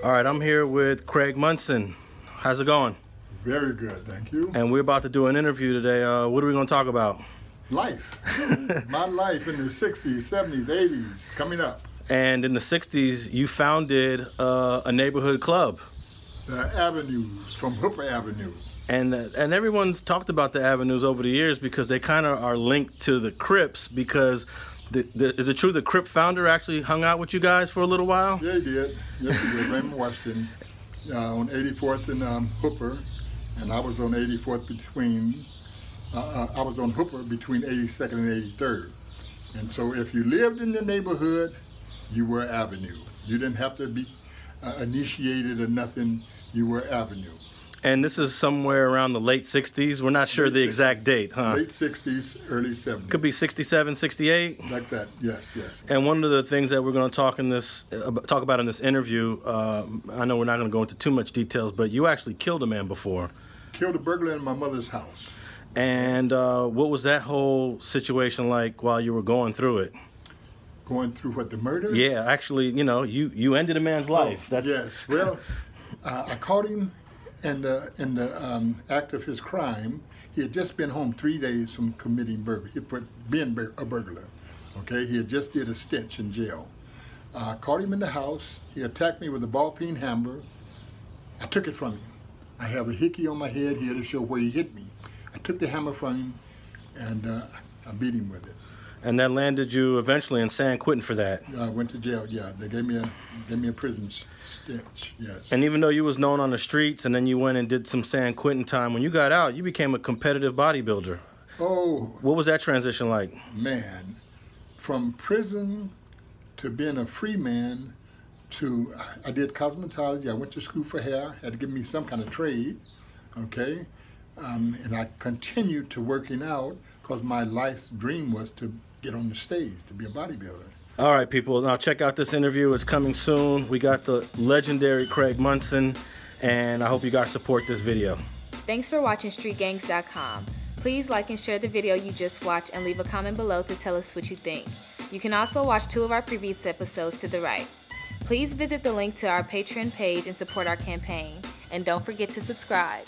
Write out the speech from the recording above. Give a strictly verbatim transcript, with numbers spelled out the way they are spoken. All right, I'm here with Craig Monson. How's it going? Very good, thank you. And we're about to do an interview today. Uh, what are we going to talk about? Life. My life in the sixties, seventies, eighties, coming up. And in the sixties, you founded uh, a neighborhood club. The Avenues, from Hooper Avenue. And, uh, and everyone's talked about the Avenues over the years because they kind of are linked to the Crips because... The, the, is it true the Crip founder actually hung out with you guys for a little while? Yeah, he did. Yes, he did. Raymond Washington uh, on eighty-fourth and um, Hooper, and I was on eighty-fourth between, uh, I was on Hooper between eighty-second and eighty-third. And so if you lived in the neighborhood, you were Avenue. You didn't have to be uh, initiated or nothing. You were Avenue. And this is somewhere around the late sixties. We're not sure late the exact sixties. Date, huh? Late sixties, early seventies. Could be sixty-seven, sixty-eight. Like that, yes, yes. And one of the things that we're going to talk in this talk about in this interview, uh, I know we're not going to go into too much details, but you actually killed a man before. Killed a burglar in my mother's house. And uh, what was that whole situation like while you were going through it? Going through what, the murder? Yeah, actually, you know, you, you ended a man's life. Oh, that's... Yes, well, uh, I caught him. And uh, in the um, act of his crime, he had just been home three days from committing burglary, for being bur a burglar. Okay, he had just did a stint in jail. I uh, caught him in the house. He attacked me with a ball peen hammer. I took it from him. I have a hickey on my head here to show where he hit me. I took the hammer from him, and uh, I beat him with it. And that landed you eventually in San Quentin for that. I went to jail, yeah. They gave me a gave me a prison stitch, yes. And even though you was known on the streets and then you went and did some San Quentin time, when you got out, you became a competitive bodybuilder. Oh. What was that transition like? Man, from prison to being a free man to, I did cosmetology. I went to school for hair. Had to give me some kind of trade, okay? Um, and I continued to working out because my life's dream was to get on the stage, to be a bodybuilder. All right, people, now check out this interview. It's coming soon. We got the legendary Craig Monson, and I hope you guys support this video. Thanks for watching Street Gangs dot com. Please like and share the video you just watched and leave a comment below to tell us what you think. You can also watch two of our previous episodes to the right. Please visit the link to our Patreon page and support our campaign. And don't forget to subscribe.